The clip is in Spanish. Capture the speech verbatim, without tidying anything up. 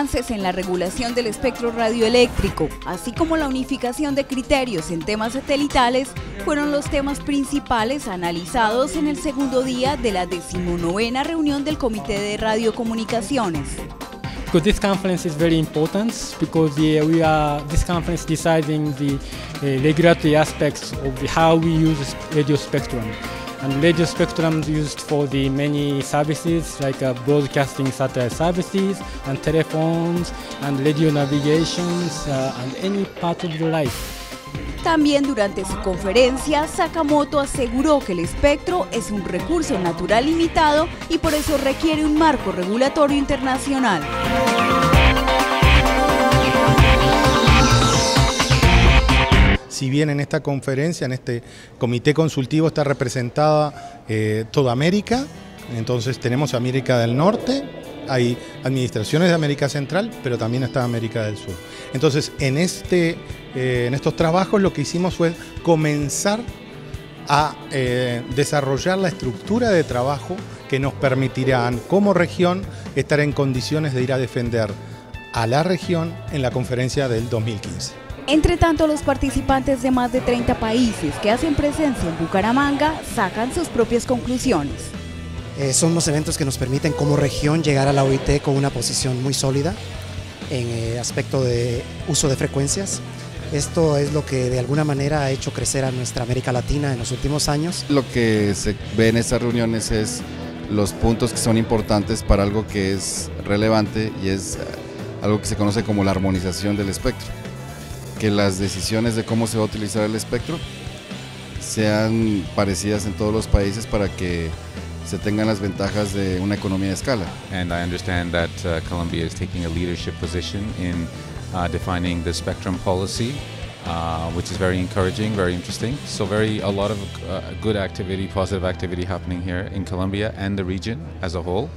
avances en la regulación del espectro radioeléctrico, así como la unificación de criterios en temas satelitales, fueron los temas principales analizados en el segundo día de la decimonovena reunión del Comité de Radiocomunicaciones. Because this conference is very important because the, we are this conference deciding the uh, regulatory aspects of the, how we use radio spectrum, and radio spectrum is used for the many services like uh, broadcasting satellite services and telephones and radio navigations uh, and any part of your life. También durante su conferencia, Sakamoto aseguró que el espectro es un recurso natural limitado y por eso requiere un marco regulatorio internacional. Si bien en esta conferencia, en este comité consultivo, está representada eh, toda América, entonces tenemos América del Norte, hay administraciones de América Central, pero también está América del Sur. Entonces, en, este, eh, en estos trabajos lo que hicimos fue comenzar a eh, desarrollar la estructura de trabajo que nos permitirán como región estar en condiciones de ir a defender a la región en la conferencia del dos mil quince. Entre tanto, los participantes de más de treinta países que hacen presencia en Bucaramanga sacan sus propias conclusiones. Eh, son los eventos que nos permiten como región llegar a la O I T con una posición muy sólida en eh, aspecto de uso de frecuencias. Esto es lo que de alguna manera ha hecho crecer a nuestra América Latina en los últimos años. Lo que se ve en estas reuniones es los puntos que son importantes para algo que es relevante y es algo que se conoce como la armonización del espectro. Que las decisiones de cómo se va a utilizar el espectro sean parecidas en todos los países para que se tengan las ventajas de una economía de escala. And I understand that uh, Colombia is taking a leadership position in uh, defining the spectrum policy, uh, which is very encouraging, very interesting. So very a lot of uh, good activity, positive activity happening here in Colombia and the region as a whole.